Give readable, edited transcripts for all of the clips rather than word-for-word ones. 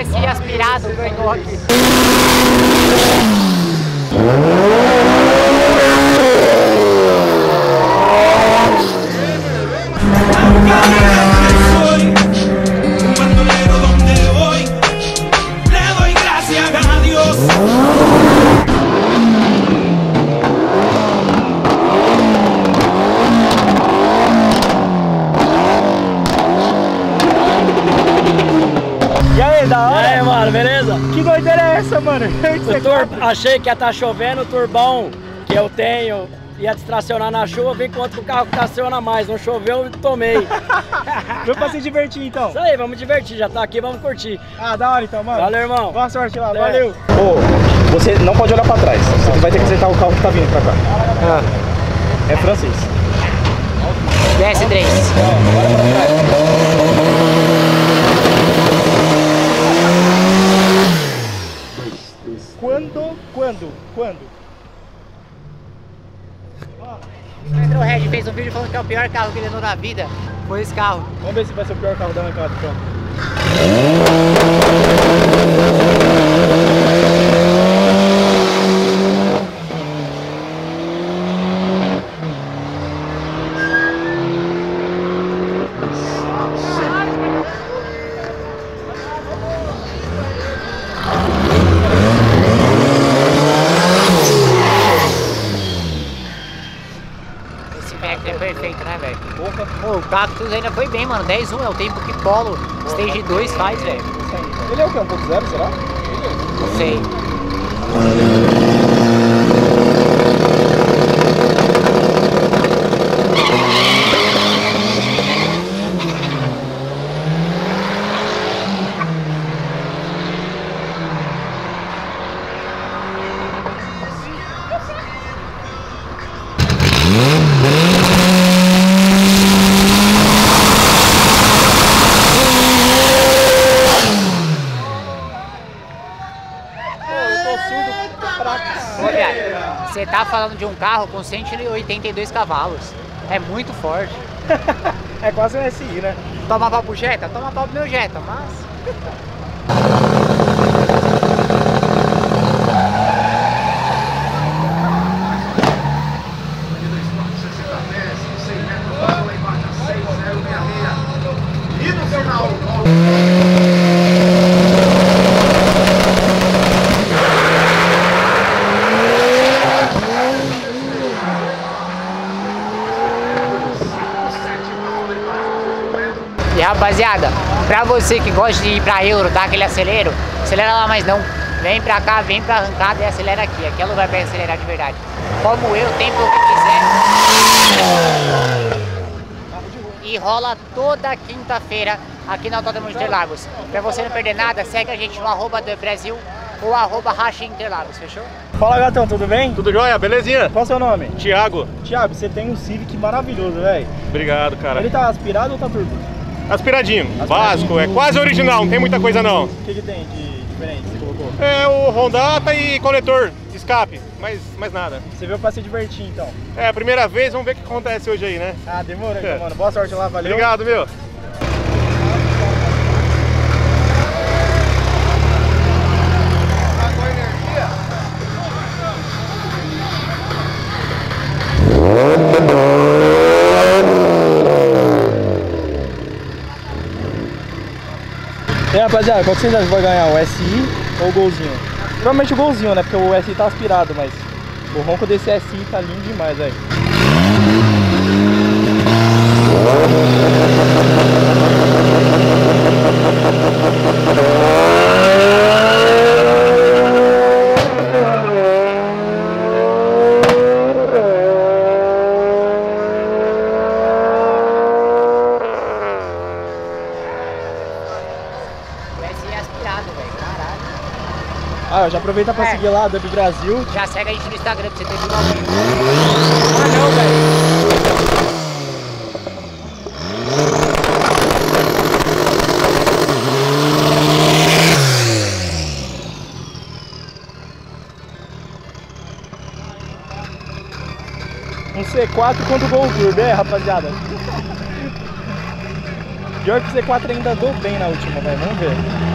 esse aspirado ganhou aqui. Achei que ia estar chovendo, o turbão que eu tenho ia distracionar na chuva, enquanto o carro traciona mais. Não choveu, eu tomei. Vamos pra se divertir então. Isso aí, vamos divertir, já tá aqui, vamos curtir. Ah, da hora então, mano. Valeu, irmão. Boa sorte lá, até. Valeu. Ô, você não pode olhar pra trás, você vai ter que acertar o carro que tá vindo pra cá. Ah. É francês. DS3. Quando? O Pedro Red fez um vídeo falando que é o pior carro que ele andou na vida. Foi esse carro. Vamos ver se vai ser o pior carro da arrancada. Cactus ainda foi bem, mano. 10-1 é o tempo que Polo Stage 2 faz, velho. Ele é o que? 1.0, será? Não sei. Você tá falando de um carro com 182 cavalos. É muito forte. É quase um SI, né? Toma pau pro Jetta? Toma pau pro meu Jetta, mas... Rapaziada, pra você que gosta de ir pra Euro, tá? Aquele acelero, acelera lá, mas não. Vem pra cá, vem pra arrancada e acelera aqui. Aqui é o lugar pra acelerar de verdade. Como eu, tempo que quiser. E rola toda quinta-feira aqui no Autódromo de Interlagos. Pra você não perder nada, segue a gente no @Dub Brasil ou @Racha Interlagos, fechou? Fala, gatão, tudo bem? Tudo jóia, belezinha? Qual é o seu nome? Thiago. Thiago, você tem um Civic maravilhoso, velho. Obrigado, cara. Ele tá aspirado ou tá turbo? Aspiradinho, básico, é quase original, não tem muita coisa não. O que, que tem de diferente que você colocou? É o Hondata e coletor, escape, mas mais nada. Você veio pra se divertir então? É, a primeira vez, vamos ver o que acontece hoje aí, né? Ah, demora então, mano. Boa sorte lá, valeu. Obrigado, meu. E aí, rapaziada, qual que vocês acham que vai ganhar, o SI ou o Golzinho? Provavelmente o Golzinho, né? Porque o SI tá aspirado, mas o ronco desse SI tá lindo demais, velho. Ah, já aproveita pra seguir lá, Dub Brasil. Já segue a gente no Instagram pra você ter que ir lá. Ah, não, velho. Um C4 contra o Gol Turbo, é, rapaziada? Pior que o C4 ainda andou bem na última, velho. Vamos ver.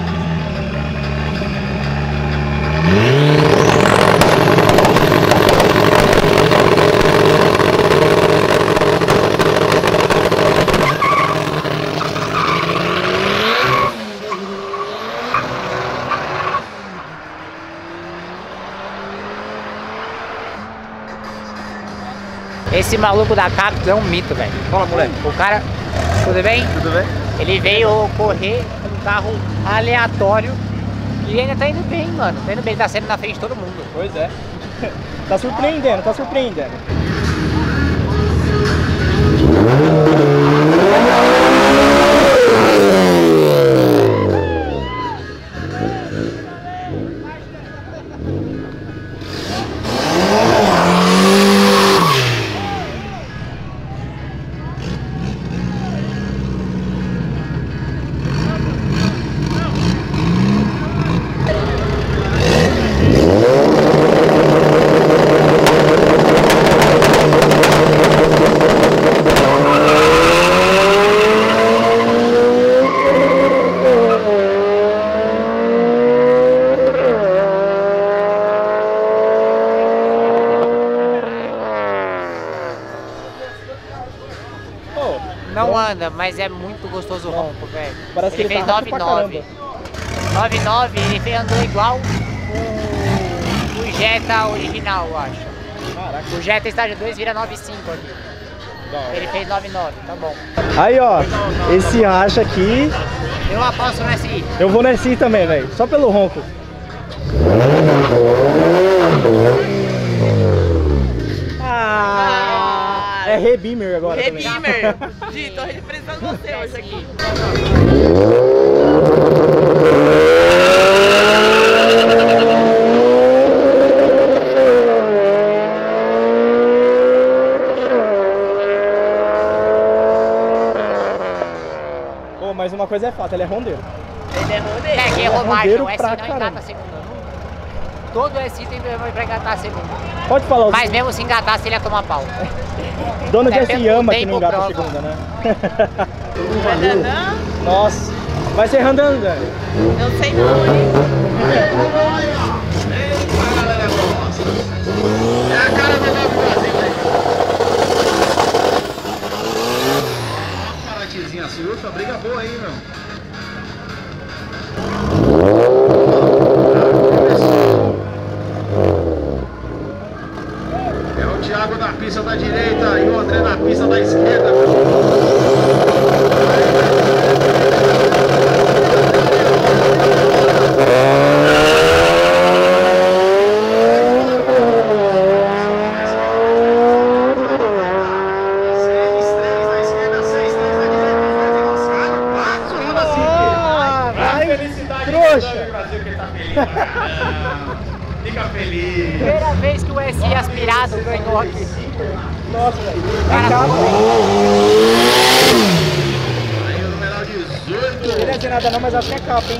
Esse maluco da Cactus é um mito, velho. Fala, moleque. O cara, tudo bem? Tudo bem. Ele veio correr um carro aleatório e ainda tá indo bem, mano. Tá indo bem, tá sendo na frente de todo mundo. Pois é. Tá surpreendendo, tá surpreendendo. Não anda, mas é muito gostoso o ronco, velho. Parece que ele fez 9,9. 9,9 ele andou igual o Jetta original, eu acho. Caraca. O Jetta estágio 2 vira 9,5 ali. Ele fez 9,9, tá bom. Aí ó, esse racha aqui. Eu aposto no SI. Eu vou no SI também, velho. Só pelo ronco. É Rebeamer agora. Rebeamer! Gi, tô representando você hoje aqui. Pô, mas uma coisa é fato, ele é rondeiro. Ele é rondeiro. É, quem é rondeiro pra caramba. O SI não engata a segunda. Todo SI tem problema pra engatar a segunda. Pode falar. Mas assim, mesmo se engatasse, ele ia tomar pau. Dono de SI ama que não engata a segunda, né? Nossa, vai ser Randan. Não sei não, hein? É a cara da Dub Brasil, velho. Uma paratizinha surfa, briga boa aí, meu. Pista da direita e o André na pista da esquerda. C63 na esquerda, C63 na direita. Ai, felicidade do Brasil que ele tá feliz. Fica feliz. Primeira vez que o SI aspirado ganhou aqui. Nossa, aí o numeral 18. Não queria dizer nada não, mas acho que é capa, hein?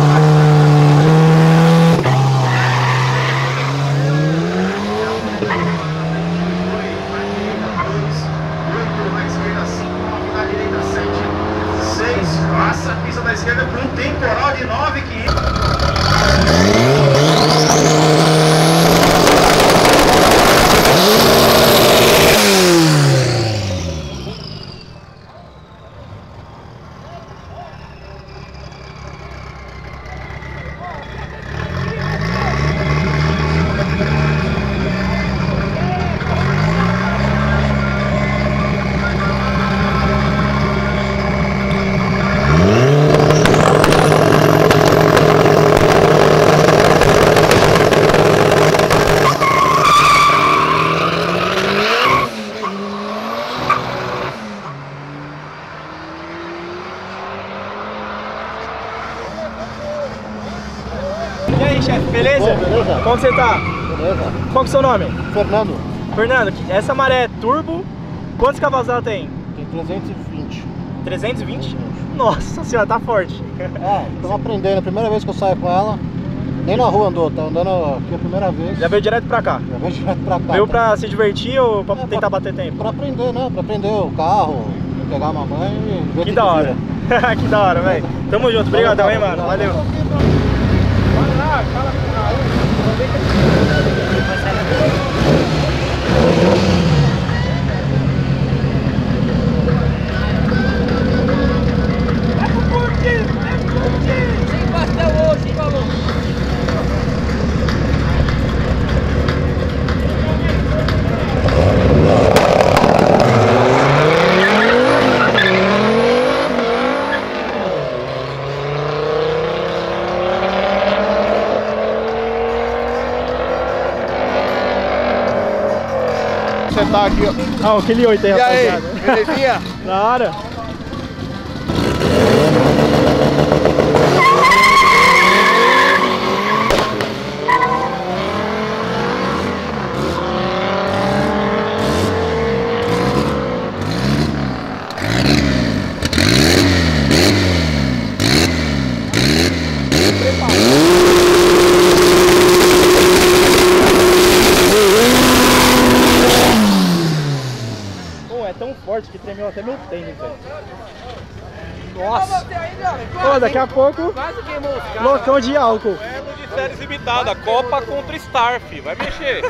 Pisa da esquerda com um temporal de 9 que entra. E aí, chefe, beleza? Bom, beleza? Como você tá? Beleza. Qual que é o seu nome? Fernando. Fernando, essa maré é turbo, quantos cavalos ela tem? Tem 320. 320? Nossa senhora, tá forte. É, estamos aprendendo, a primeira vez que eu saio com ela, nem na rua andou, tá andando aqui a primeira vez. Já veio direto pra cá? Já veio direto pra cá. Veio pra se divertir ou pra tentar bater tempo? Pra aprender, né? Pra aprender o carro, pegar a mamãe e ver. Que da hora. Que da hora, velho. Tamo junto, obrigadão, hein, mano. Valeu. Fala com o Raul, vamos ver que ele vai sair. Sem pastel hoje, falou. sentar aqui, ó. Ah, aquele 8 aí, rapaziada. E aí, belezinha? Da hora. Que tremeu até meu tênis, velho. Nossa! Pô, daqui a pouco, loucão de álcool. Duelo de séries limitada, Copa contra Starf. Vai mexer.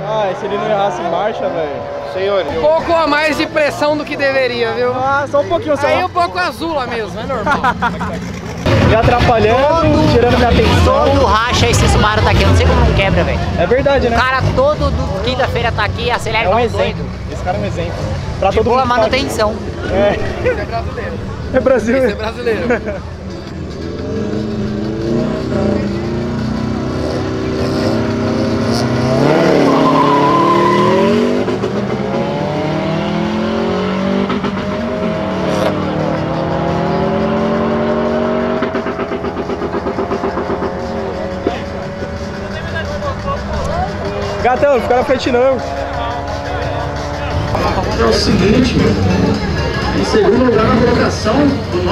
Caralho! Se ele não errasse marcha, velho. Senhor, um pouco a mais de pressão do que deveria, viu? Ah, só um pouquinho só. Aí um pouco azul lá mesmo, é normal. Me atrapalhando, todo, tirando minha atenção. Todo racha esse Subaru tá aqui, eu não sei como não quebra, velho. É verdade, né? O cara todo quinta-feira tá aqui, acelera um exemplo. Esse cara é um exemplo. Pra de todo boa mundo manutenção. Tá é brasileiro. É brasileiro. Esse é brasileiro. Gatão, não fica na frente não. É o seguinte, em segundo lugar na colocação do 9,5.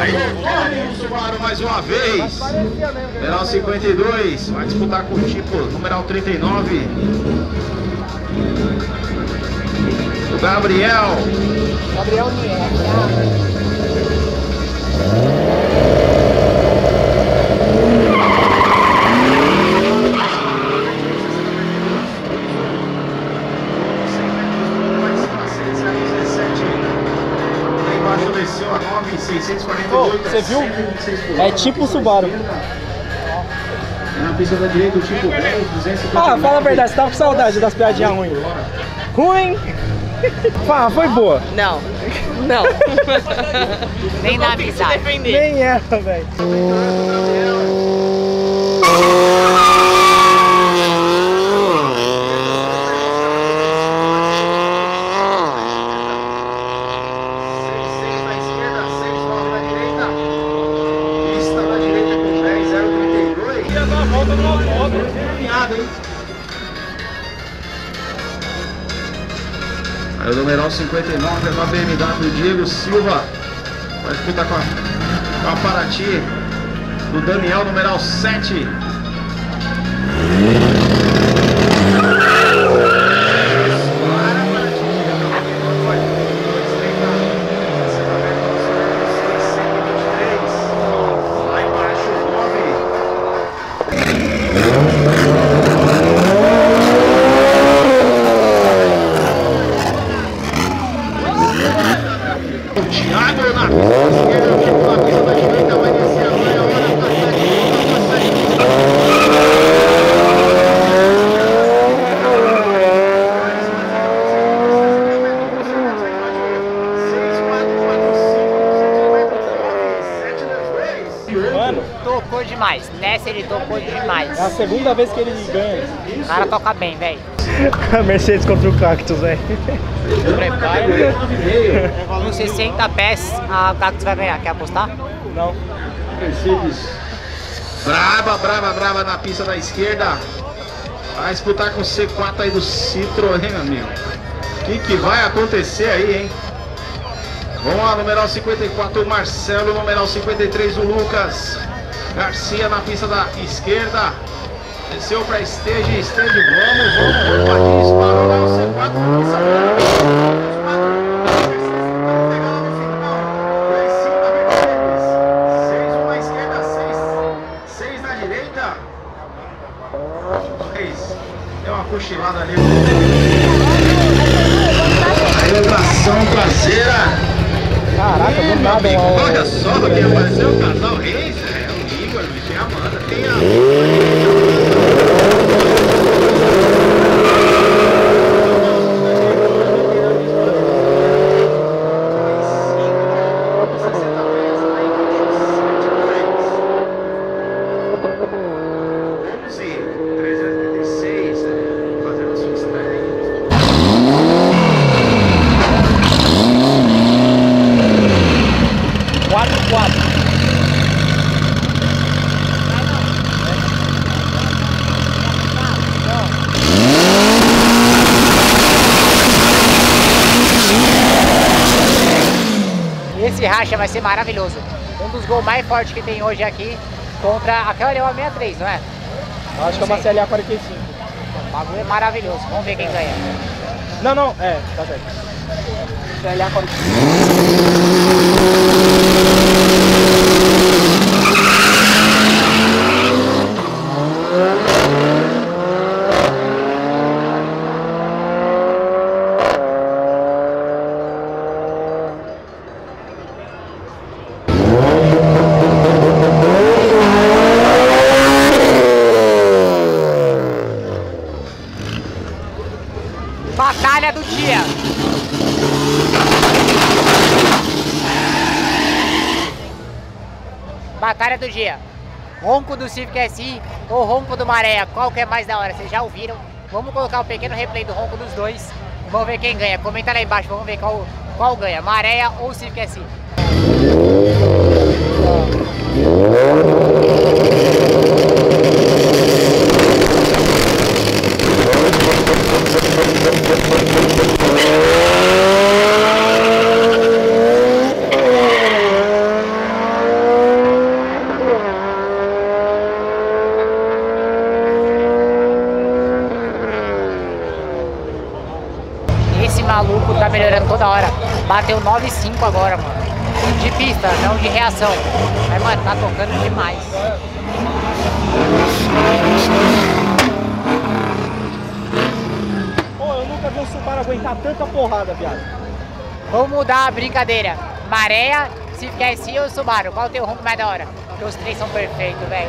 Aí corre o Subaru mais uma vez. Numeral 52, vai disputar com o tipo numeral 39. O Gabriel. Gabriel Niel. Você viu? É tipo o Subaru. Ah, fala a verdade, você tava com saudade das piadinhas ruins. Ruim? Fala, foi boa. Não, não. Nem dá amizade. Nem essa, velho. Aí o numeral 59 é uma BMW Diego Silva. Vai disputar com a Paraty do Daniel, numeral 7. Tocou demais, nessa ele tocou demais. É a segunda vez que ele ganha. O cara toca bem, velho. A Mercedes contra o Cactus, velho. Com 60 pés, a Cactus vai ganhar. Quer apostar? Não. Mercedes. Brava, brava, brava na pista da esquerda. Vai disputar com o C4 aí do Citroën, meu amigo. O que vai acontecer aí, hein? Vamos lá, numeral 54, o Marcelo, numeral 53, o Lucas Garcia na pista da esquerda. Desceu para stage, vamos, Batista, disparou lá o C4, olha só do que apareceu o casal Reis, é o Igor, tem a Amanda, tem a... Esse racha vai ser maravilhoso. Um dos gols mais fortes que tem hoje aqui contra aquela é uma 63, não é? Acho que é uma CLA 45. O bagulho é maravilhoso. Vamos ver quem ganha. Não, não, é, tá certo. CLA 45. Batalha do dia, ronco do Civic SI ou ronco do Maréia, qual que é mais da hora? Vocês já ouviram? Vamos colocar um pequeno replay do ronco dos dois, vamos ver quem ganha. Comenta lá embaixo, vamos ver qual ganha, Maréia ou Civic SI. Maluco, tá melhorando toda hora. Bateu 9,5 agora, mano. De pista, não de reação. Mas, mano, tá tocando demais. Pô, eu nunca vi um Subaru aguentar tanta porrada, viado. Vamos mudar a brincadeira. Maréia, Civic SI ou Subaru? Qual é o teu ronco mais da hora? Porque os três são perfeitos, velho.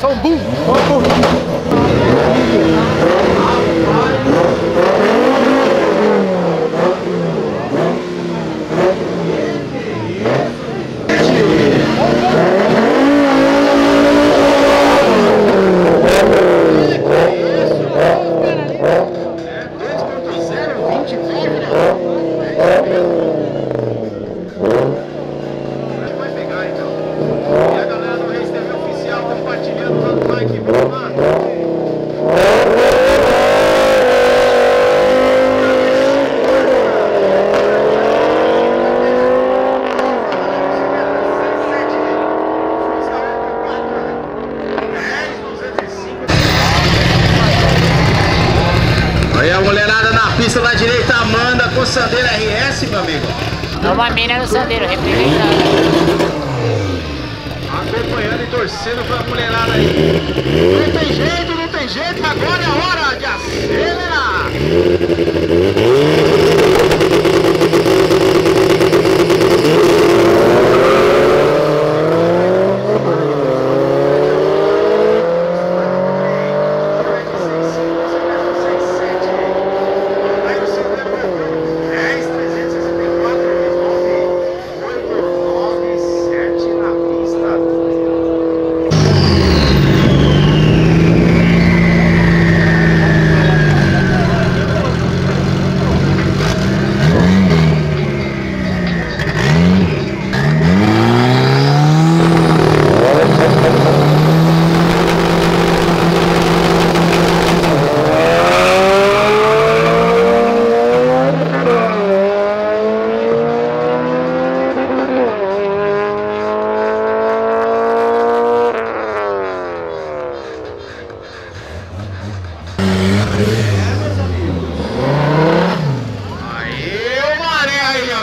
Só um boom! Sandero RS, meu amigo. É uma mina no Sandero, representando. Acompanhando e torcendo pra mulherada aí. Não tem jeito, agora é a hora de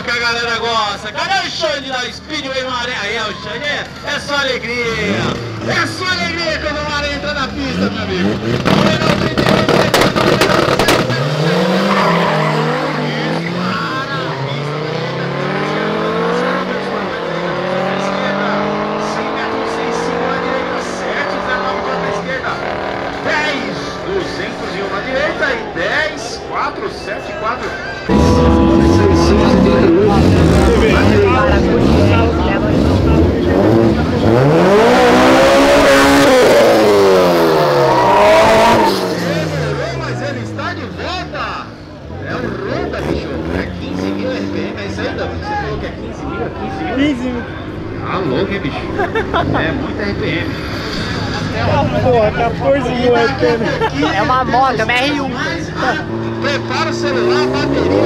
legal que a galera gosta. Cadê o Xande da Speedway Maré? Aí é o Xande, é só alegria. É só alegria quando o Maré entra na pista, meu amigo. O Renault 32 vai entrar no Renault 32. Isso, para a pista direita. Esquerda, 5, 2, 5, 1 à direita, 10, 201 à direita e 10, 4, 7, 4. Mas ele está de volta. É o Honda, bicho. É 15 mil RPM, mas ainda você falou que é 15 mil, é 15 mil. 15 mil. Tá louco, hein, bicho? É muito RPM. Porra, 14 mil RPM. É uma moto, é uma R1. Prepara o celular, a bateria.